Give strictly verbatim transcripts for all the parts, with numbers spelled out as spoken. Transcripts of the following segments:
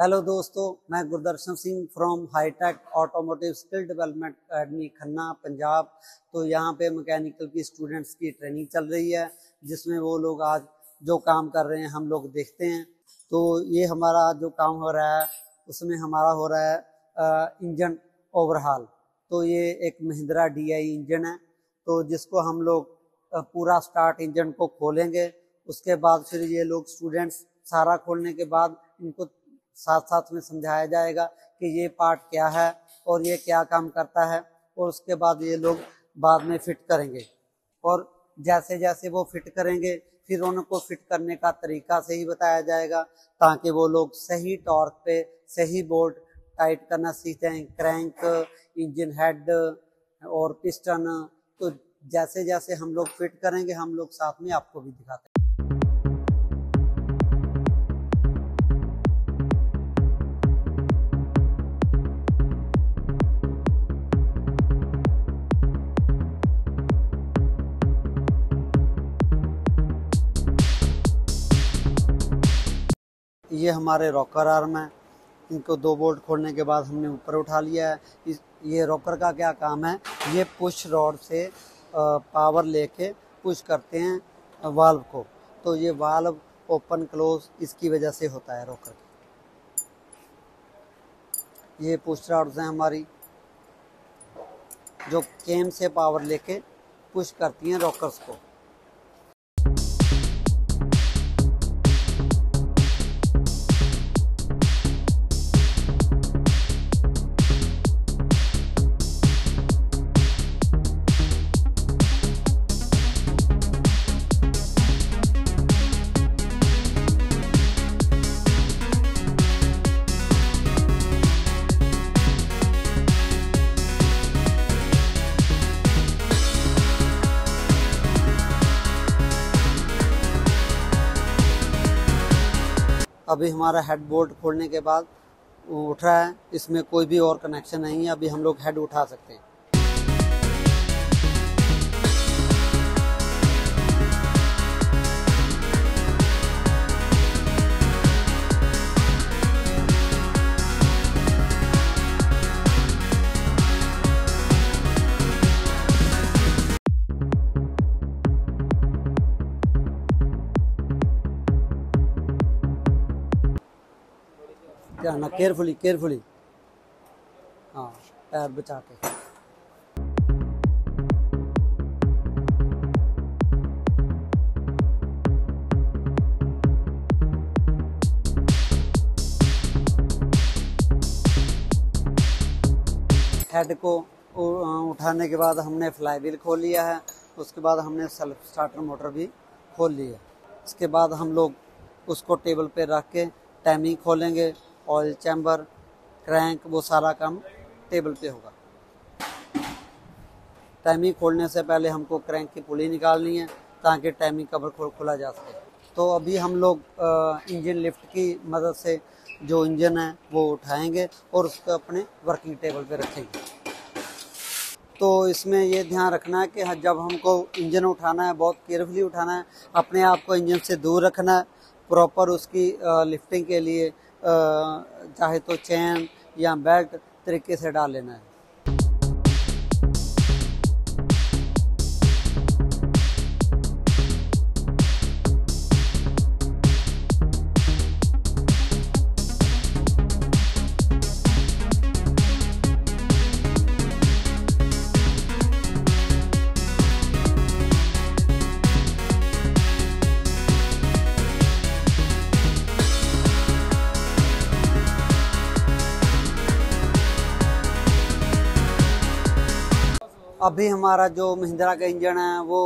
Hello दोस्तों, मैं Gurdarshan Singh from hi tech automotive skill development academy Khanna Punjab. तो यहाँ पे मैकेनिकल की स्टूडेंट्स की ट्रेनिंग चल रही है, जिसमें वो लोग आज जो काम कर रहे हैं हम लोग देखते हैं। तो ये हमारा जो काम हो रहा है उसमें हमारा हो रहा है आ, इंजन ओवरहाल। तो ये एक महिंद्रा डी आई इंजन है, तो जिसको हम लोग पूरा स्टार्ट इंजन को खोलेंगे। उसके बाद फिर ये लोग स्टूडेंट्स सारा खोलने के बाद इनको साथ साथ में समझाया जाएगा कि ये पार्ट क्या है और ये क्या काम करता है, और उसके बाद ये लोग बाद में फिट करेंगे। और जैसे जैसे वो फिट करेंगे फिर उनको फिट करने का तरीका सही बताया जाएगा, ताकि वो लोग सही टॉर्क पे सही बोल्ट टाइट करना सीख जाएं, क्रैंक, इंजन हेड और पिस्टन। तो जैसे जैसे हम लोग फिट करेंगे हम लोग साथ में आपको भी दिखाते हैं। ये हमारे रॉकर आर्म है, इनको दो बोल्ट खोलने के बाद हमने ऊपर उठा लिया है। इस ये रॉकर का क्या काम है, ये पुश रॉड से पावर लेके पुश करते हैं वाल्व को। तो ये वाल्व ओपन क्लोज इसकी वजह से होता है रॉकर की। ये पुश रॉड्स हैं हमारी जो केम से पावर लेके पुश करती हैं रॉकर्स को। अभी हमारा हेड बोल्ट खोलने के बाद उठ रहा है, इसमें कोई भी और कनेक्शन नहीं है। अभी हम लोग हेड उठा सकते हैं। ना केयरफुली केयरफुली, हाँ, पैर बचा के। हेड को उठाने के बाद हमने फ्लाई व्हील खोल लिया है, उसके बाद हमने सेल्फ स्टार्टर मोटर भी खोल ली है। इसके बाद हम लोग उसको टेबल पे रख के टाइमिंग खोलेंगे, ऑयल चैम्बर, क्रैंक, वो सारा काम टेबल पे होगा। टाइमिंग खोलने से पहले हमको क्रैंक की पुली निकालनी है, ताकि टाइमिंग कवर खोल खुला जा सके। तो अभी हम लोग इंजन लिफ्ट की मदद से जो इंजन है वो उठाएंगे और उसको अपने वर्किंग टेबल पे रखेंगे। तो इसमें ये ध्यान रखना है कि जब हमको इंजन उठाना है बहुत केयरफुली उठाना है, अपने आप को इंजन से दूर रखना है। प्रॉपर उसकी लिफ्टिंग के लिए चाहे तो चैन या बेल्ट तरीके से डाल लेना है। अभी हमारा जो महिंद्रा का इंजन है वो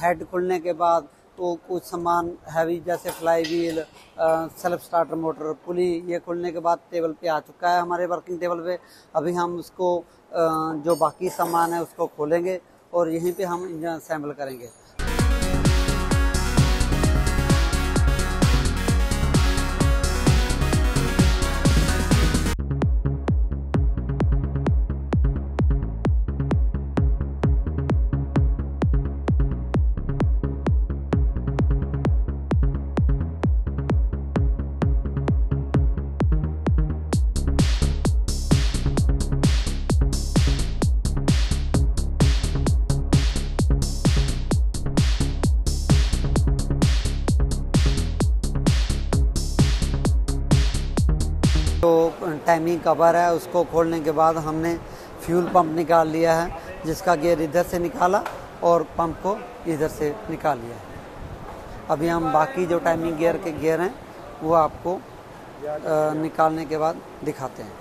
हेड खुलने के बाद तो कुछ सामान हैवी जैसे fly wheel, self starter motor, pulley, ये खुलने के बाद टेबल पे आ चुका है हमारे वर्किंग टेबल पे। अभी हम उसको आ, जो बाकी सामान है उसको खोलेंगे और यहीं पे हम इंजन असेंबल करेंगे। जो टाइमिंग कवर है उसको खोलने के बाद हमने फ्यूल पंप निकाल लिया है, जिसका गियर इधर से निकाला और पंप को इधर से निकाल लिया है। अभी हम बाकी जो टाइमिंग गियर के गियर हैं वो आपको निकालने के बाद दिखाते हैं।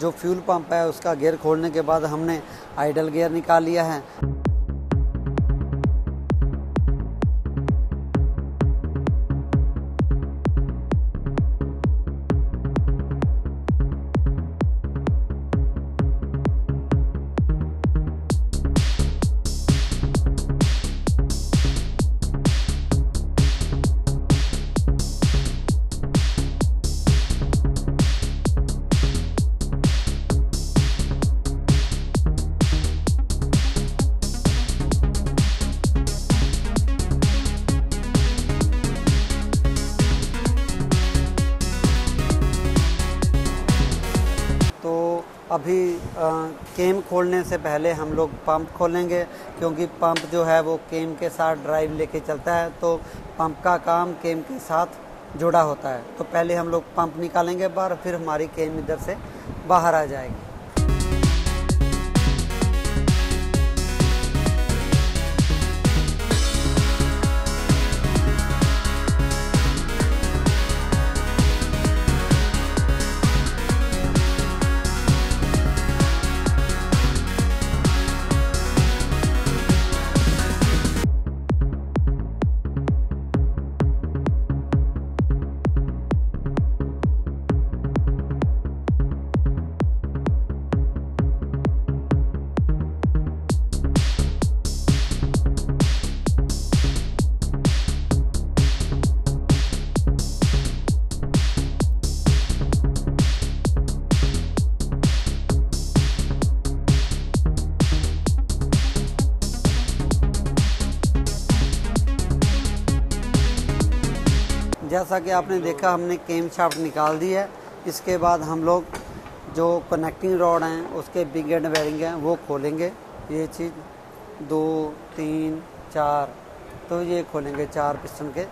जो फ्यूल पंप है उसका गियर खोलने के बाद हमने आइडल गियर निकाल लिया है। अभी केम खोलने से पहले हम लोग पंप खोलेंगे, क्योंकि पंप जो है वो केम के साथ ड्राइव लेके चलता है, तो पंप का काम केम के साथ जुड़ा होता है। तो पहले हम लोग पंप निकालेंगे बाहर, फिर हमारी केम इधर से बाहर आ जाएगी। जैसा कि आपने देखा हमने केम शाफ्ट निकाल दी है। इसके बाद हम लोग जो कनेक्टिंग रॉड हैं उसके बिग एंड बेयरिंग हैं वो खोलेंगे। ये चीज़ दो तीन चार, तो ये खोलेंगे चार पिस्टन के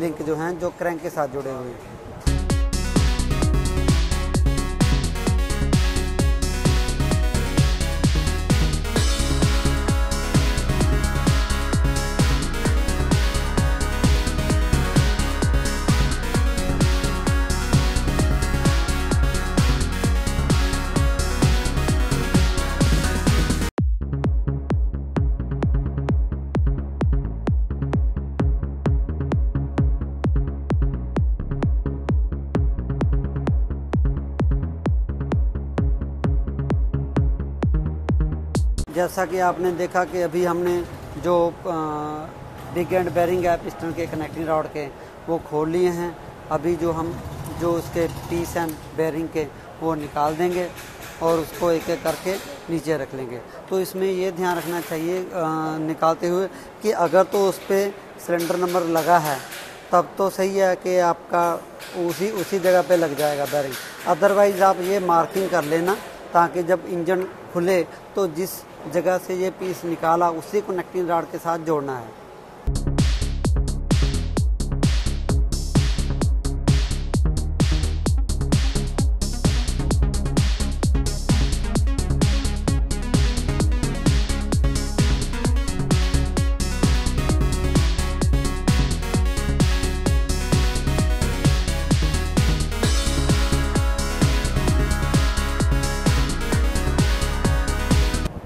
लिंक जो हैं जो क्रैंक के साथ जुड़े हुए हैं। जैसा कि आपने देखा कि अभी हमने जो बिग एंड बेयरिंग है पिस्टन के कनेक्टिंग रॉड के वो खोल लिए हैं। अभी जो हम जो उसके पीस एंड बेयरिंग के वो निकाल देंगे और उसको एक एक करके नीचे रख लेंगे। तो इसमें ये ध्यान रखना चाहिए आ, निकालते हुए कि अगर तो उस पर सिलेंडर नंबर लगा है तब तो सही है कि आपका उसी उसी जगह पे लग जाएगा बेयरिंग, अदरवाइज़ आप ये मार्किंग कर लेना ताकि जब इंजन खुले तो जिस जगह से ये पीस निकाला उसी को कनेक्टिंग रॉड के साथ जोड़ना है।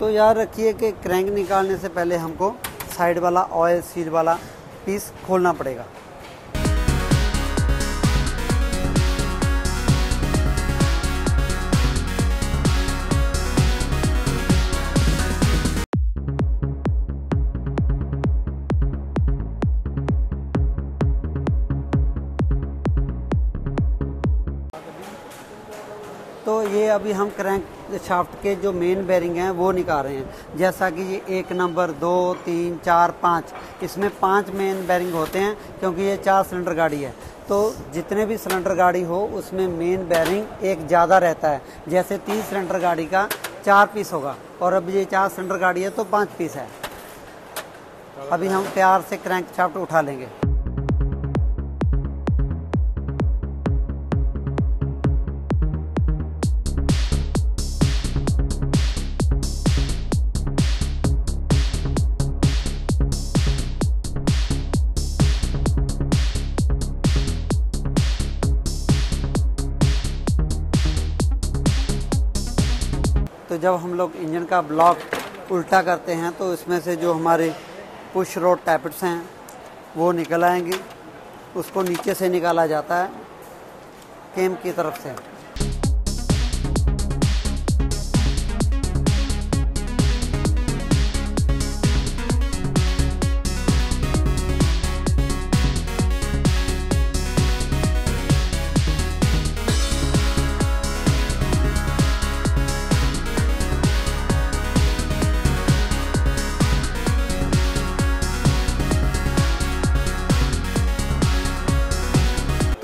तो याद रखिए कि क्रैंक निकालने से पहले हमको साइड वाला ऑयल सील वाला पीस खोलना पड़ेगा। तो ये अभी हम क्रैंक शाफ्ट के जो मेन बेयरिंग हैं वो निकाल रहे हैं। जैसा कि ये एक नंबर, दो, तीन, चार, पाँच, इसमें पाँच मेन बेयरिंग होते हैं क्योंकि ये चार सिलेंडर गाड़ी है। तो जितने भी सिलेंडर गाड़ी हो उसमें मेन बेयरिंग एक ज़्यादा रहता है। जैसे तीन सिलेंडर गाड़ी का चार पीस होगा और अब ये चार सिलेंडर गाड़ी है तो पाँच पीस है। अभी हम प्यार से क्रैंक शाफ्ट उठा लेंगे। तो जब हम लोग इंजन का ब्लॉक उल्टा करते हैं तो इसमें से जो हमारे पुश रोड टैपेट्स हैं वो निकल आएंगे। उसको नीचे से निकाला जाता है केम की तरफ से।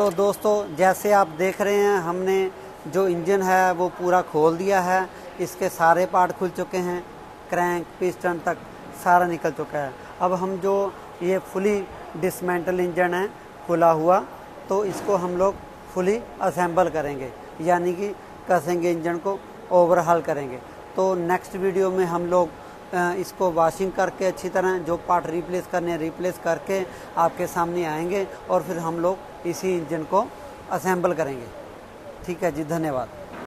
तो दोस्तों जैसे आप देख रहे हैं हमने जो इंजन है वो पूरा खोल दिया है। इसके सारे पार्ट खुल चुके हैं, क्रैंक पिस्टन तक सारा निकल चुका है। अब हम जो ये फुली डिसमेंटल इंजन है खुला हुआ, तो इसको हम लोग फुली असेंबल करेंगे, यानी कि कसेंगे इंजन को, ओवरहाल करेंगे। तो नेक्स्ट वीडियो में हम लोग इसको वॉशिंग करके अच्छी तरह जो पार्ट रिप्लेस करने रिप्लेस करके आपके सामने आएंगे और फिर हम लोग इसी इंजन को असेंबल करेंगे। ठीक है जी, धन्यवाद।